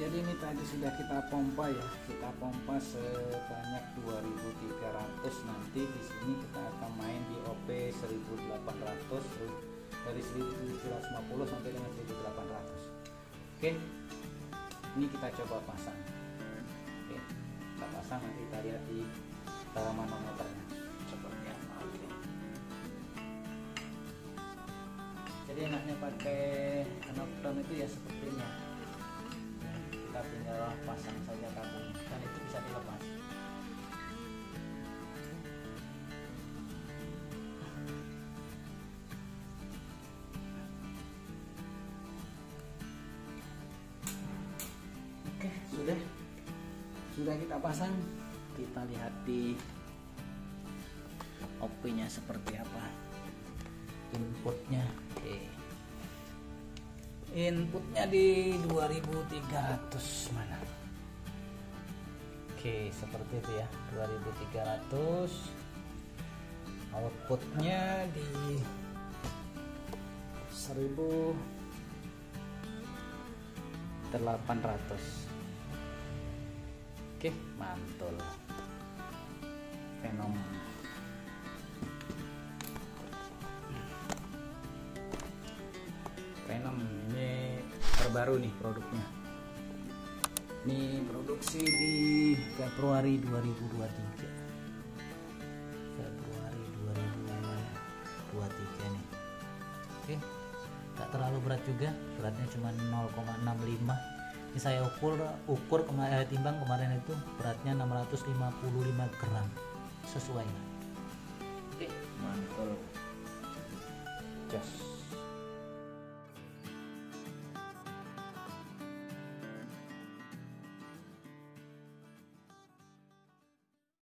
jadi ini tadi sudah kita pompa ya, kita pompa sebanyak 2.300. nanti di sini kita akan main di OP 1.800 dari 1.750 sampai dengan 1.800. oke, ini kita coba pasang. Oke, kita pasang, nanti kita lihat di manometernya seperti apa. Oke, jadi enaknya pakai anak itu ya sepertinya kita tinggal pasang saja kabelnya dan itu bisa dilepas. Oke, sudah kita pasang. Kita lihat di OP-nya seperti apa, inputnya. Oke, inputnya di 2.300 mana? Oke, seperti itu ya, 2.300. Outputnya di 1.800. Oke, mantul. Venom. Ini terbaru nih produknya. Ini produksi di Februari 2023. Februari 2023 nih. Oke, tak terlalu berat juga, beratnya cuma 0,65. Ini saya ukur kemarin, timbang kemarin itu beratnya 655 gram sesuai. Oke, mantul. Jos.